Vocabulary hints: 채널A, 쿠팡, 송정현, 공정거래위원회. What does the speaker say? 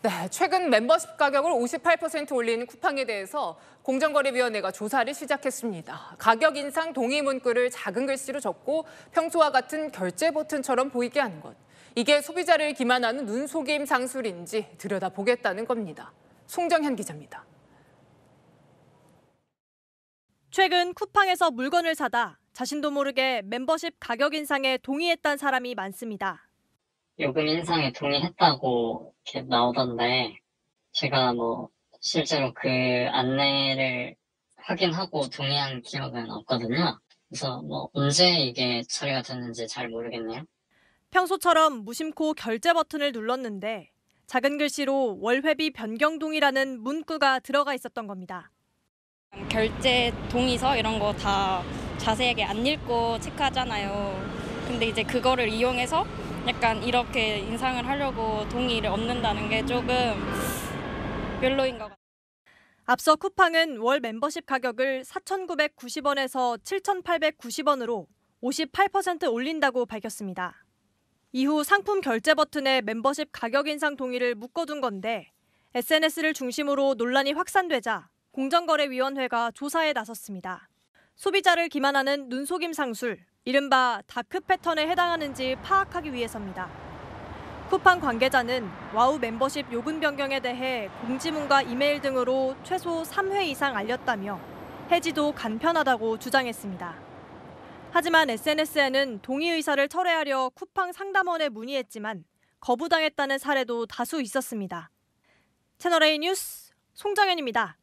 네, 최근 멤버십 가격을 58% 올린 쿠팡에 대해서 공정거래위원회가 조사를 시작했습니다. 가격 인상 동의 문구를 작은 글씨로 적고 평소와 같은 결제 버튼처럼 보이게 하는 것. 이게 소비자를 기만하는 눈속임 상술인지 들여다보겠다는 겁니다. 송정현 기자입니다. 최근 쿠팡에서 물건을 사다 자신도 모르게 멤버십 가격 인상에 동의했다는 사람이 많습니다. 요금 인상에 동의했다고 이렇게 나오던데 제가 실제로 그 안내를 확인하고 동의한 기억은 없거든요. 그래서 언제 이게 처리가 됐는지 잘 모르겠네요. 평소처럼 무심코 결제 버튼을 눌렀는데 작은 글씨로 월회비 변경 동의라는 문구가 들어가 있었던 겁니다. 결제 동의서 이런 거 다 자세하게 안 읽고 체크하잖아요. 근데 이제 그거를 이용해서 약간 이렇게 인상을 하려고 동의를 얻는다는 게 조금 별로인 것 같아요. 앞서 쿠팡은 월 멤버십 가격을 4,990원에서 7,890원으로 58% 올린다고 밝혔습니다. 이후 상품 결제 버튼에 멤버십 가격 인상 동의를 묶어둔 건데 SNS를 중심으로 논란이 확산되자 공정거래위원회가 조사에 나섰습니다. 소비자를 기만하는 눈속임 상술, 이른바 다크 패턴에 해당하는지 파악하기 위해서입니다. 쿠팡 관계자는 와우 멤버십 요금 변경에 대해 공지문과 이메일 등으로 최소 3회 이상 알렸다며 해지도 간편하다고 주장했습니다. 하지만 SNS에는 동의 의사를 철회하려 쿠팡 상담원에 문의했지만 거부당했다는 사례도 다수 있었습니다. 채널A 뉴스 송정현입니다.